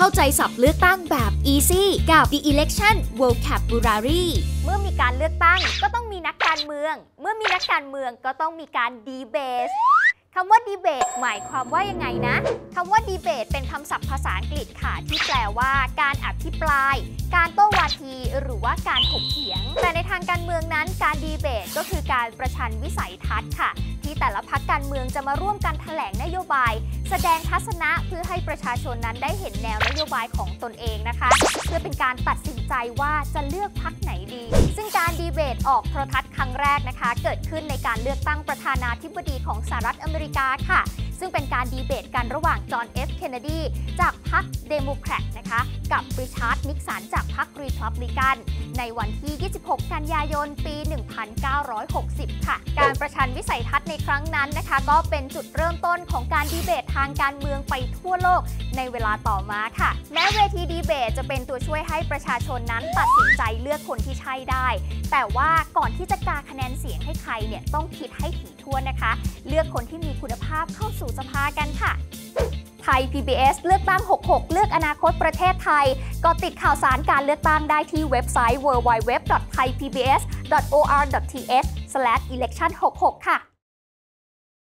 เข้าใจศัพท์เลือกตั้งแบบ Easy กับ The Election Vocabulary เมื่อมีการเลือกตั้งก็ต้องมีนักการเมืองเมื่อมีนักการเมืองก็ต้องมีการ Debate คำว่า Debate หมายความว่ายังไงนะคำว่า Debate เป็นคำศัพท์ภาษาอังกฤษค่ะที่แปลว่าการอภิปรายการโต้วาทีหรือว่าการถกเถียงแต่ในทางการเมืองนั้นการ Debate ก็คือการประชันวิสัยทัศน์ค่ะที่แต่ละพรรคการเมืองจะมาร่วมกันแถลงนโยบายแสดงทัศนะเพื่อให้ประชาชนนั้นได้เห็นแนวนโยบายของตนเองนะคะเพื่อเป็นการตัดสินใจว่าจะเลือกพรรคไหนดีซึ่งการดีเบตออกโทรทัศน์ครั้งแรกนะคะเกิดขึ้นในการเลือกตั้งประธานาธิบดีของสหรัฐอเมริกาค่ะซึ่งเป็นการดีเบตกันระหว่างจอห์น เอฟ เคนเนดีจากพรรคเดโมแครตนะคะกับริชาร์ด นิกสันจากพรรครีพับลิกันในวันที่26กันยายนปี1960ค่ะการประชันวิสัยทัศน์ในครั้งนั้นนะคะก็เป็นจุดเริ่มต้นของการดีเบตทางการเมืองไปทั่วโลกในเวลาต่อมาค่ะแม้เวทีดีเบตจะเป็นตัวช่วยให้ประชาชนนั้นตัดสินใจเลือกคนที่ใช่ได้แต่ว่าก่อนที่จะกาคะแนนเสียงให้ใครเนี่ยต้องคิดให้ถี่ถ้วนนะคะเลือกคนที่มีคุณภาพเข้าสู่สภากันค่ะไทย PBS เลือกตั้ง 66 เลือกอนาคตประเทศไทยก็ติดข่าวสารการเลือกตั้งได้ที่เว็บไซต์ www.thaipbs.or.th/election66 ค่ะ